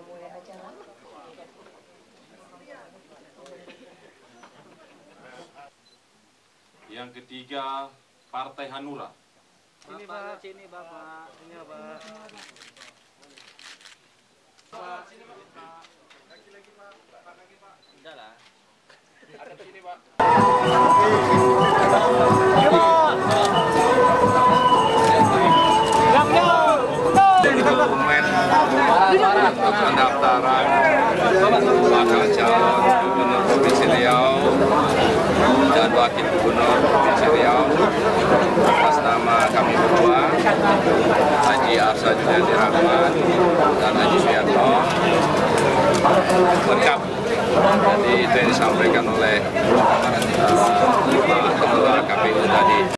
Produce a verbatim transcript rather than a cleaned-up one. udah mulai aja lama. Yang ketiga, Partai Hanura. Ini Pak, sini Bapak. Ini Bapak. Pak, sini Pak. Lagi-lagi Pak, lagi Pak. Enggak lah. Ada di sini Pak. Dokumen pendaftaran bakal calon Gubernur Provinsi Riau dan Wakil Gubernur Provinsi Riau atas nama kami berdua, Haji Arsyadjuliandi Rachman dan Haji Suyatno, lengkap. Jadi itu yang disampaikan oleh Ketua K P U tadi.